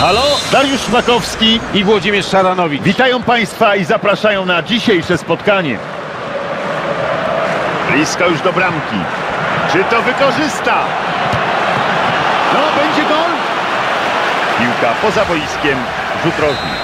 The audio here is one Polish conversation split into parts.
Halo, Dariusz Makowski i Włodzimierz Szaranowicz. Witają Państwa i zapraszają na dzisiejsze spotkanie. Blisko już do bramki. Czy to wykorzysta? No, będzie gol. Piłka poza boiskiem, rzut rożny.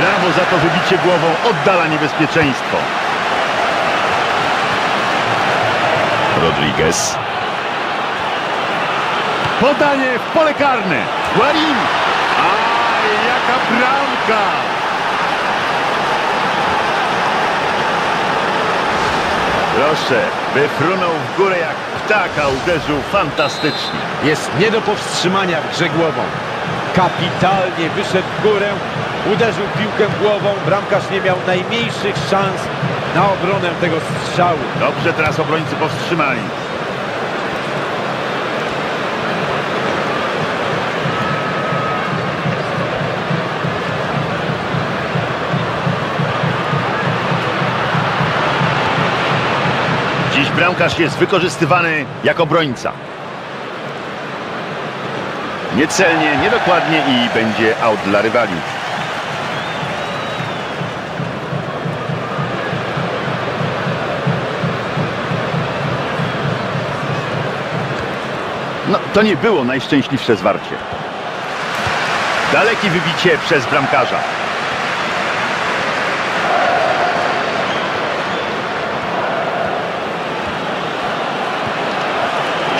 Brawo za to wybicie głową, oddala niebezpieczeństwo. Rodríguez. Podanie w pole karne. Guarín. A jaka bramka! Proszę, wyfrunął w górę jak ptaka, uderzył fantastycznie. Jest nie do powstrzymania w grze głową. Kapitalnie wyszedł w górę, uderzył piłkę głową. Bramkarz nie miał najmniejszych szans na obronę tego strzału. Dobrze teraz obrońcy powstrzymali. Dziś bramkarz jest wykorzystywany jako obrońca. Niecelnie, niedokładnie i będzie aut dla rywali. No, to nie było najszczęśliwsze zwarcie. Dalekie wybicie przez bramkarza.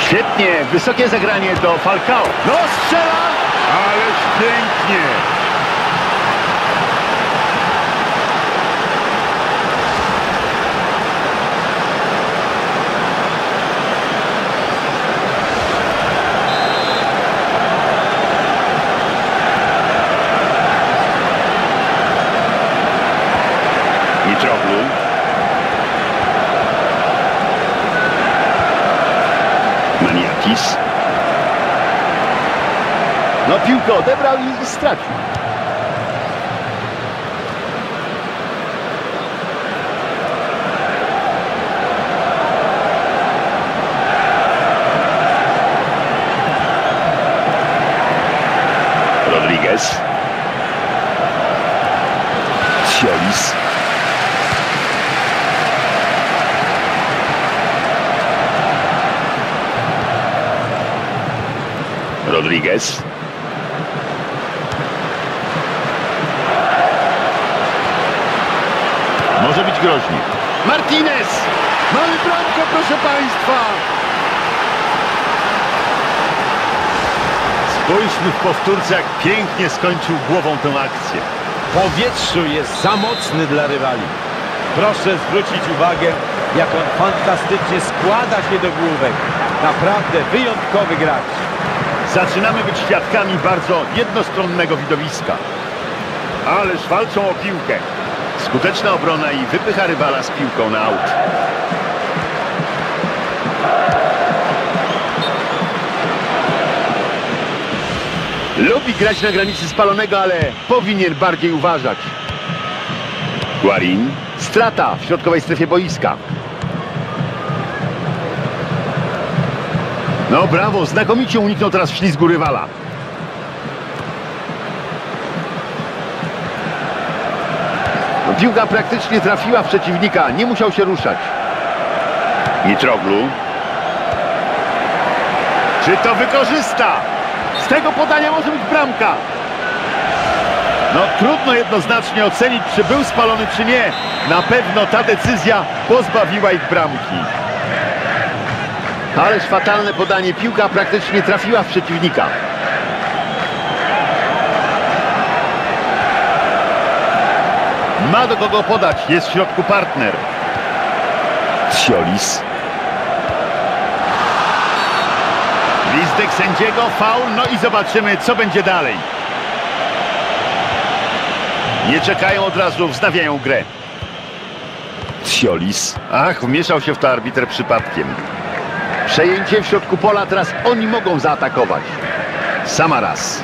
Świetnie, wysokie zagranie do Falcao. No, strzela! Ależ pięknie! Mitroglou. Maniatis. No piłkę odebrał i stracił. Rodríguez. Tsiolis. Rodríguez. Może być groźnie. Martinez! Mamy bramkę, proszę Państwa! Spójrzmy w powtórce, jak pięknie skończył głową tę akcję. W powietrzu jest za mocny dla rywali. Proszę zwrócić uwagę, jak on fantastycznie składa się do główek. Naprawdę wyjątkowy gracz. Zaczynamy być świadkami bardzo jednostronnego widowiska. Ależ walczą o piłkę. Skuteczna obrona i wypycha rywala z piłką na aut. Lubi grać na granicy spalonego, ale powinien bardziej uważać. Guarín. Strata w środkowej strefie boiska. No brawo, znakomicie uniknął teraz ślizgu rywala. No, piłka praktycznie trafiła w przeciwnika, nie musiał się ruszać. Mitroglou. Czy to wykorzysta? Z tego podania może być bramka. No trudno jednoznacznie ocenić, czy był spalony, czy nie. Na pewno ta decyzja pozbawiła ich bramki. Ależ fatalne podanie, piłka praktycznie trafiła w przeciwnika. Ma do kogo podać, jest w środku partner. Tsiolis. Gwizdek sędziego, faul, no i zobaczymy, co będzie dalej. Nie czekają od razu, wznawiają grę. Tsiolis. Ach, wmieszał się w to arbiter przypadkiem. Przejęcie w środku pola, teraz oni mogą zaatakować. Samaras.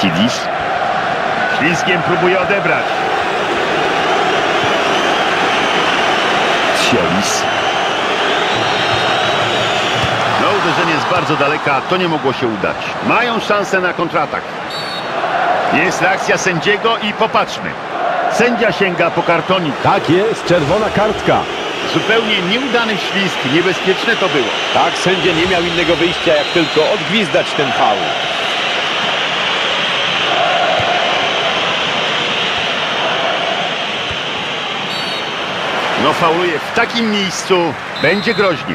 Fasidis. Ślizgiem próbuje odebrać. Tsiolis. No, uderzenie z bardzo daleka, to nie mogło się udać. Mają szansę na kontratak. Jest reakcja sędziego i popatrzmy. Sędzia sięga po kartonik. Tak jest, czerwona kartka. Zupełnie nieudany ślizg, niebezpieczne to było. Tak, sędzia nie miał innego wyjścia, jak tylko odgwizdać ten faul. No fauluje w takim miejscu, będzie groźnie.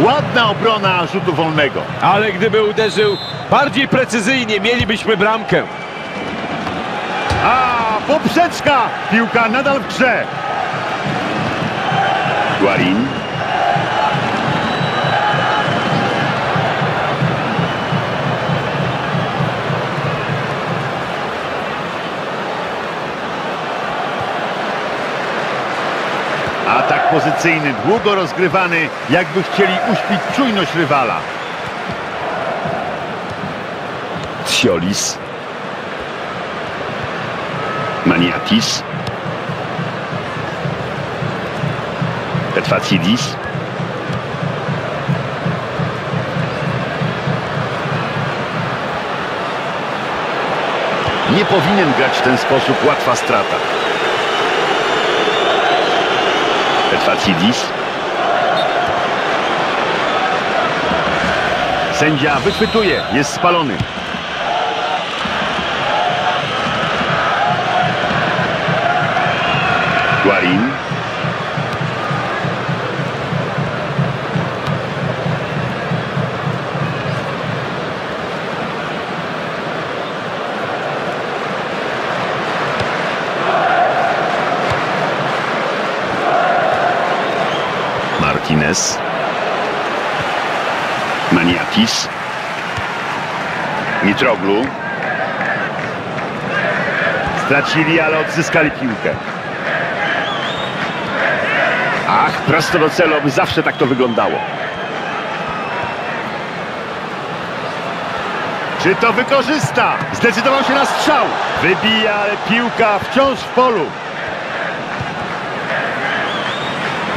Ładna obrona rzutu wolnego. Ale gdyby uderzył bardziej precyzyjnie, mielibyśmy bramkę. A, poprzeczka! Piłka nadal w grze. Guarín. Atak pozycyjny, długo rozgrywany, jakby chcieli uśpić czujność rywala. Tsiolis. Maniatis. Petfacidis. Nie powinien grać w ten sposób, łatwa strata. Fasidis. Sędzia wychwytuje, jest spalony. Guarín. Martinez. Maniatis. Mitroglou. Stracili, ale odzyskali piłkę. Ach, prosto do celu, by zawsze tak to wyglądało. Czy to wykorzysta? Zdecydował się na strzał. Wybija, ale piłka wciąż w polu.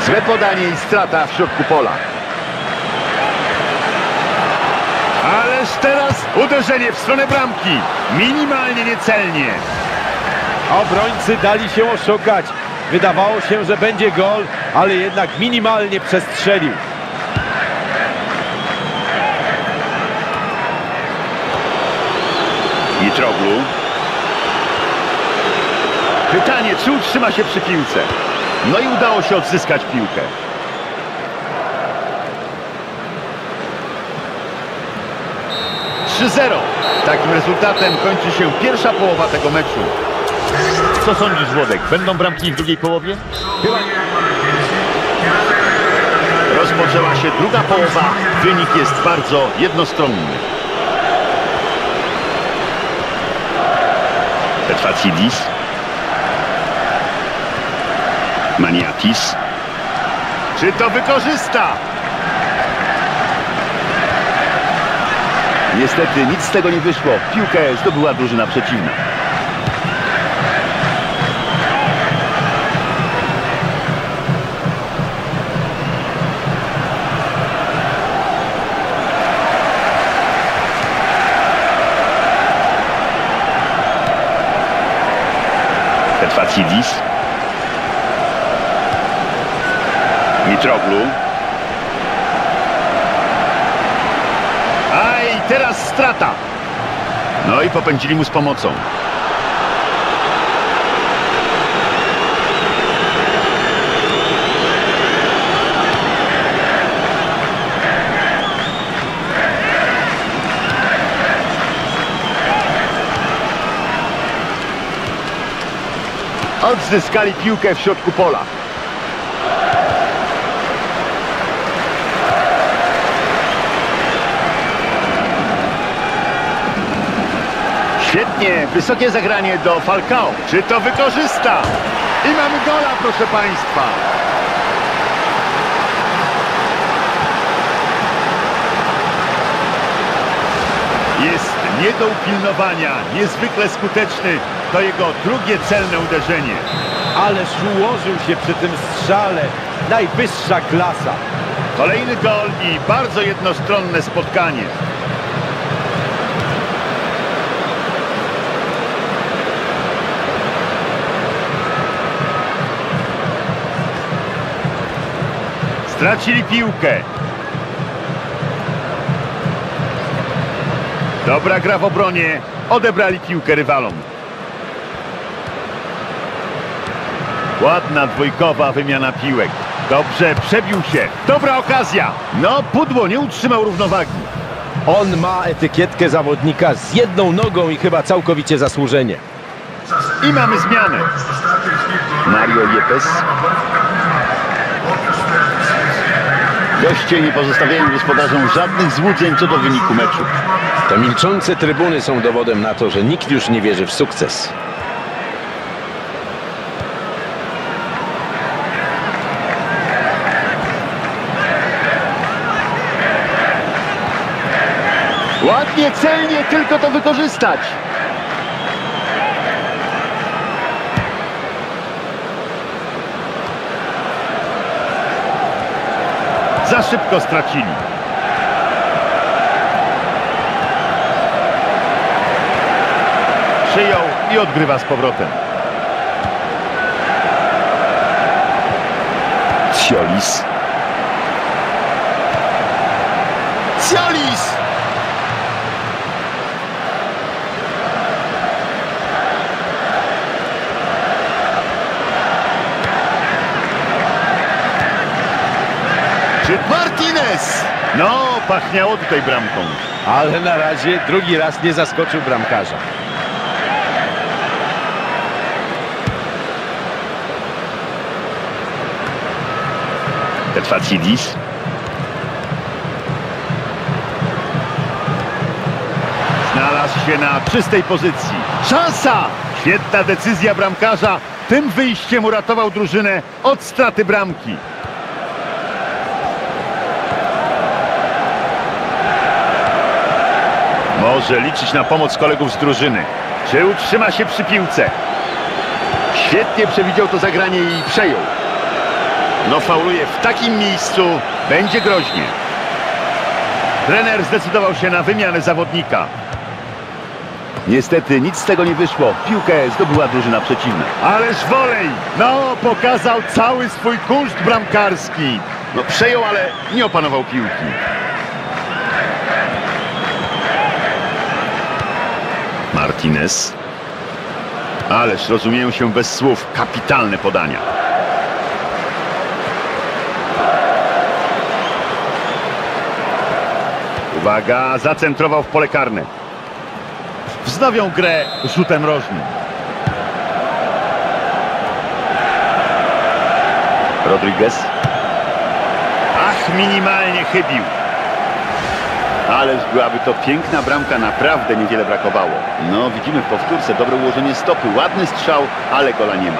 Złe podanie i strata w środku pola. Ależ teraz uderzenie w stronę bramki. Minimalnie niecelnie. Obrońcy dali się oszukać. Wydawało się, że będzie gol, ale jednak minimalnie przestrzelił. Mitroglou. Pytanie, czy utrzyma się przy piłce? No i udało się odzyskać piłkę. (3-0). Takim rezultatem kończy się pierwsza połowa tego meczu. Co sądzisz, Włodek? Będą bramki w drugiej połowie? Chyba. Rozpoczęła się druga połowa. Wynik jest bardzo jednostronny. Petfacidis. Maniatis. Czy to wykorzysta? Niestety nic z tego nie wyszło. Piłkę zdobyła drużyna przeciwna. Fasidis. Mitroglou. A i teraz strata. No i popędzili mu z pomocą. Odzyskali piłkę w środku pola. Świetnie, wysokie zagranie do Falcao. Czy to wykorzysta? I mamy gola, proszę Państwa. Jest nie do upilnowania, niezwykle skuteczny. To jego drugie celne uderzenie. Ależ ułożył się przy tym strzale. Najwyższa klasa. Kolejny gol i bardzo jednostronne spotkanie. Stracili piłkę. Dobra gra w obronie. Odebrali piłkę rywalom. Ładna dwójkowa wymiana piłek. Dobrze, przebił się. Dobra okazja. No, pudło nie utrzymał równowagi. On ma etykietkę zawodnika z jedną nogą i chyba całkowicie zasłużenie. I mamy zmianę. Mario Yepes. Goście nie pozostawiają gospodarzom żadnych złudzeń co do wyniku meczu. Te milczące trybuny są dowodem na to, że nikt już nie wierzy w sukces. Ładnie, celnie, tylko to wykorzystać. Za szybko stracili. Przyjął i odgrywa z powrotem. Tsiolis. Tsiolis! Martinez! No, pachniało tutaj bramką. Ale na razie drugi raz nie zaskoczył bramkarza. Petfacidis. Znalazł się na czystej pozycji. Szansa! Świetna decyzja bramkarza. Tym wyjściem uratował drużynę od straty bramki. Może liczyć na pomoc kolegów z drużyny. Czy utrzyma się przy piłce? Świetnie przewidział to zagranie i przejął. No, fauluje w takim miejscu, będzie groźnie. Trener zdecydował się na wymianę zawodnika. Niestety nic z tego nie wyszło. Piłkę zdobyła drużyna przeciwna. Ależ wolej! No, pokazał cały swój kunszt bramkarski. No, przejął, ale nie opanował piłki. Martinez. Ależ rozumieją się bez słów. Kapitalne podania. Uwaga, zacentrował w pole karne. Wznowią grę rzutem rożnym. Rodríguez. Ach, minimalnie chybił. Ależ byłaby to piękna bramka, naprawdę niewiele brakowało. No, widzimy w powtórce dobre ułożenie stopy, ładny strzał, ale gola nie ma.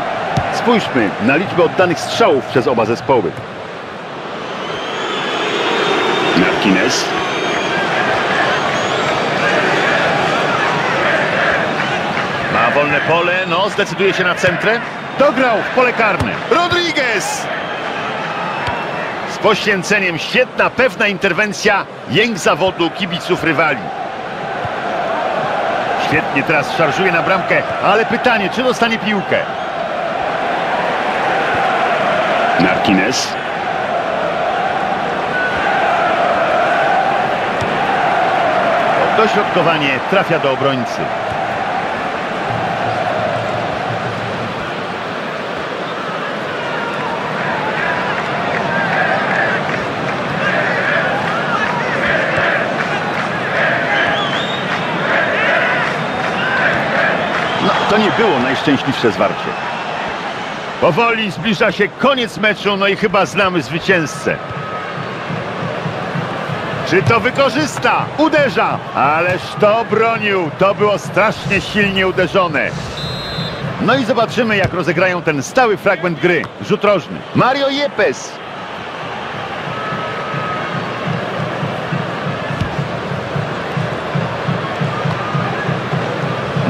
Spójrzmy na liczbę oddanych strzałów przez oba zespoły. Martinez. Ma wolne pole, no, zdecyduje się na centrę. Dograł w pole karne. Rodríguez! Z poświęceniem, świetna, pewna interwencja, jęk zawodu kibiców rywali. Świetnie teraz szarżuje na bramkę, ale pytanie, czy dostanie piłkę? Martinez. Dośrodkowanie trafia do obrońcy. To nie było najszczęśliwsze zwarcie. Powoli zbliża się koniec meczu, no i chyba znamy zwycięzcę. Czy to wykorzysta? Uderza! Ależ to bronił. To było strasznie silnie uderzone. No i zobaczymy, jak rozegrają ten stały fragment gry. Rzut rożny. Mario Yepes.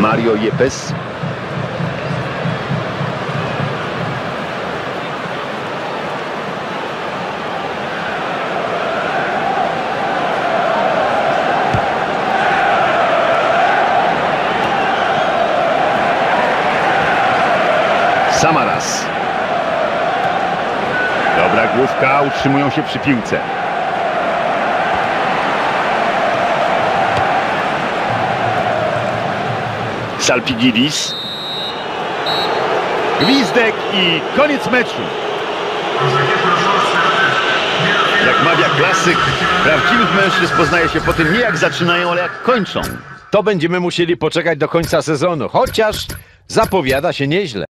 Mario Yepes. Samaras. Dobra główka, utrzymują się przy piłce. Salpingidis. Gwizdek i koniec meczu. Jak mawia klasyk, prawdziwych mężczyzn poznaje się po tym, nie jak zaczynają, ale jak kończą. To będziemy musieli poczekać do końca sezonu, chociaż zapowiada się nieźle.